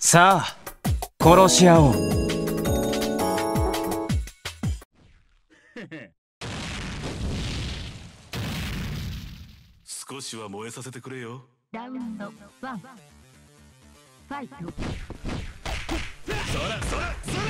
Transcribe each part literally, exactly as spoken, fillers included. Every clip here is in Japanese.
さあ殺し合おう。少しは燃えさせてくれよ。ラウンドワンファイト。そらそらそら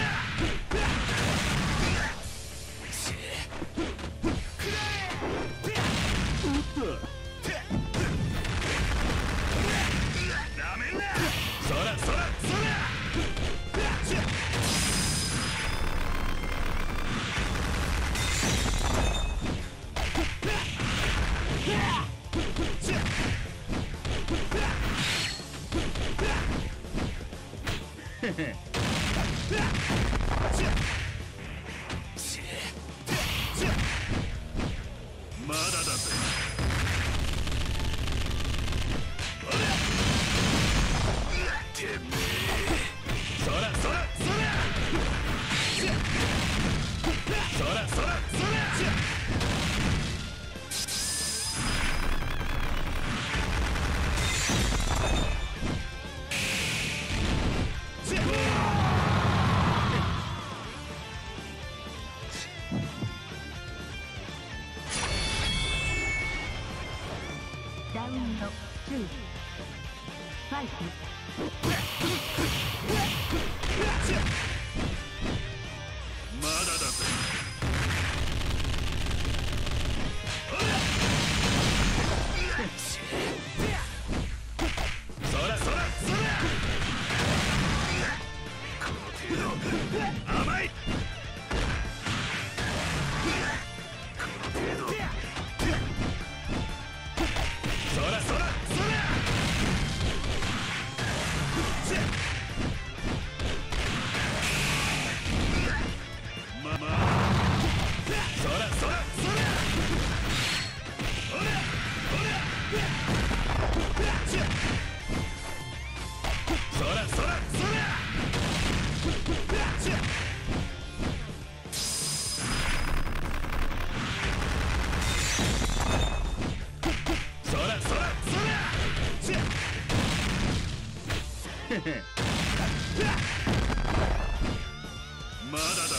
まだだぜ。